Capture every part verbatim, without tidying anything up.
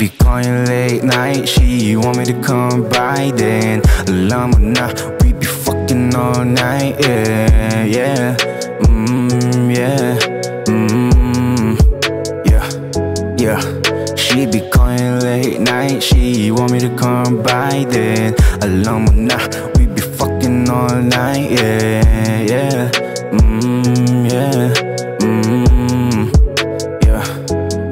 be calling late night. She want me to come by then. Alam mo na, we be fucking all night. Yeah, yeah, mmm, yeah, mmm, yeah, yeah. She be calling late night. She want me to come by then. Alam mo na, we be fucking all night. Yeah, yeah, mmm, yeah, mmm, yeah,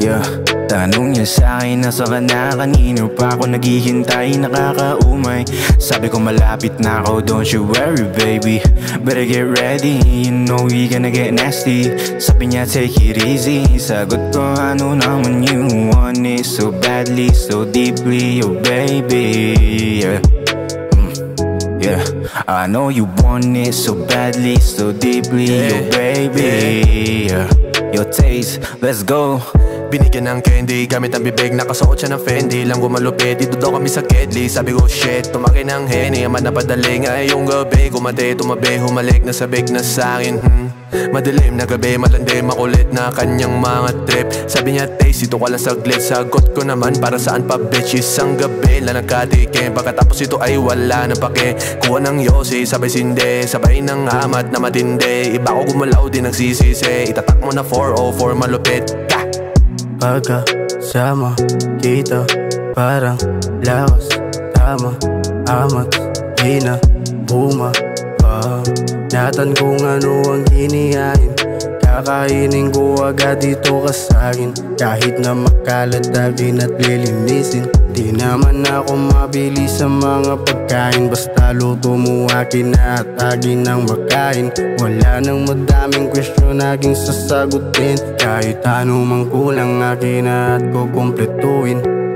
yeah. Tanong niya sa'kin, nasa ka na? Kanino pa ako naghihintay, nakakaumay. Sabi ko malapit na ako, don't you worry baby, better get ready, you know we gonna get nasty. Sabi niya take it easy, sagot ko ano naman, you want it so badly, so deeply, oh baby, yeah. Yeah, I know you want it so badly, so deeply, yeah. Oh baby, yeah. Your taste, let's go. Binigyan ng candy, gamit ang bibig, nakasuot siya ng Fendi. Lang gumalupit, dito daw kami sa Kedli. Sabi ko shit, tumakin ng Henny. Aman na padaling, ay yung gabi. Kumate, tumabi, humalik, nasabik na sa'kin. hmm. Madilim na gabi, malandi, makulit na kanyang mga trip. Sabi niya taste, ito ka lang saglit. Sagot ko naman, para saan pa bitch, isang gabi lang nagkatikim. Pagkatapos ito ay wala na pake. Kuha ng yosi, sabay sinde, sabay ng amat na matindi. Iba ko gumalaw, di nagsisisi. Itatak mo na four oh four, malupit ka. Pagkasama kita, parang lakas, tama, amat, hina, buma. Pahanatan kung ano ang hinihain, kakainin ko agad dito ka sa'kin. Kahit na makalat, agin at lilinisin. Di naman ako mabili sa mga pagkain, basta luto mo akin na at agin ang makain. Wala nang madaming question aging sasagutin, kahit ano mang kulang akin na at kukumpletuin.